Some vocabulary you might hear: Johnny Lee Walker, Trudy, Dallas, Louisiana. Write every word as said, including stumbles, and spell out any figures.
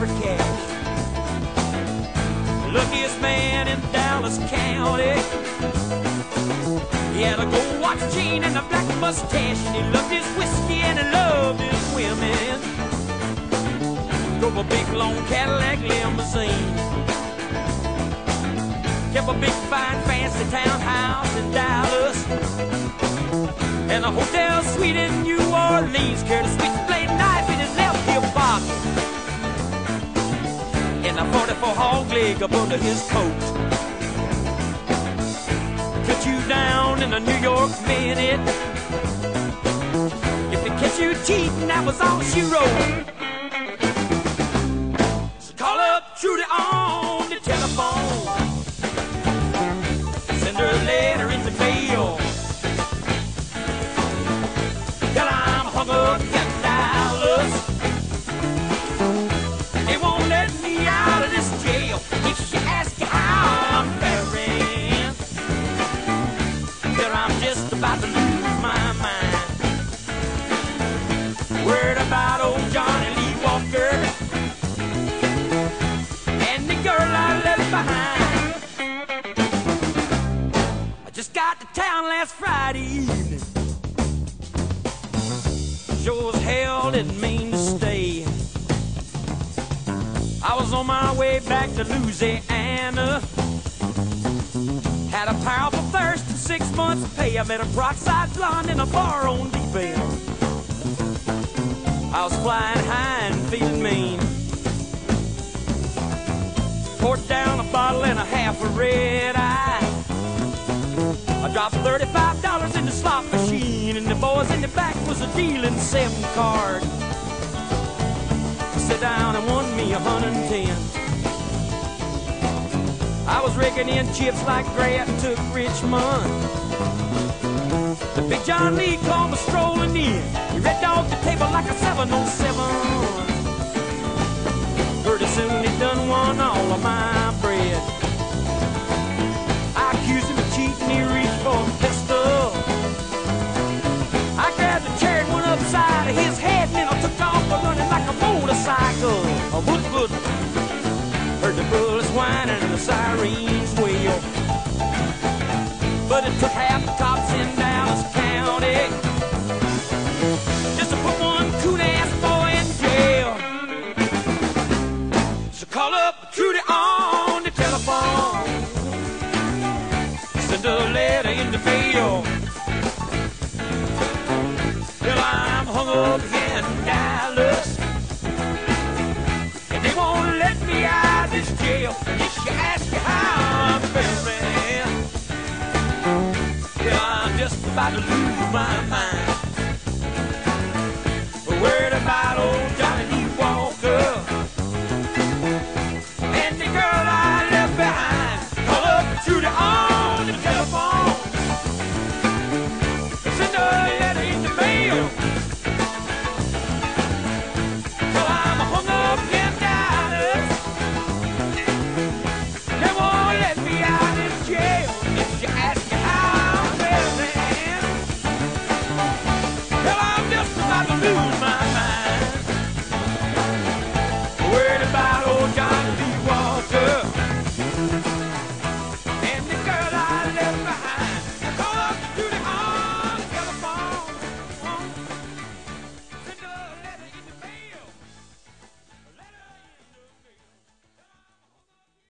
for cash. Luckiest man in Dallas County. He had a gold watch chain and a black mustache, and he loved his whiskey and he loved his women. Drove a big long Cadillac limousine. Kept a big fine fancy townhouse in Dallas, and a hotel suite in New Orleans. Carried a switchblade knife in his left hip pocket, and a forty-four hog leg up under his coat. Cut you down in a New York minute. If they catch you cheating, that was all she wrote. So call up Trudy on the telephone. Send her a letter in the mail. Tell her I'm hung up in Dallas. About to lose my mind. Word about old Johnny Lee Walker and the girl I left behind. I just got to town last Friday evening. Sure as hell didn't mean to stay. I was on my way back to Louisiana. Had a powerful thirst and six months pay. I met a peroxide blonde in a bar on D-Bell. I was flying high and feeling mean. Poured down a bottle and a half of red eye. I dropped thirty-five dollars in the slot machine, and the boys in the back was a dealing seven card. I sat down and won me a hundred and ten. I was raking in chips like Grant took Richmond. The big John Lee called me strolling in. He red dogged the table like a seven oh seven. Pretty soon he done won all of my bread. I accused him of cheating, he reached for a pistol. I grabbed a chair and went upside of his head, and then I took off running like a motorcycle. A wood wood. Heard the bullets whining and the sirens wail. But it took half the cops in Dallas County just to put one coon-ass boy in jail. So call up Trudy on the telephone. Send a letter in the mail. Till I'm hung up in Dallas. Jail. If you ask me how I'm feeling, yeah, I'm just about to lose.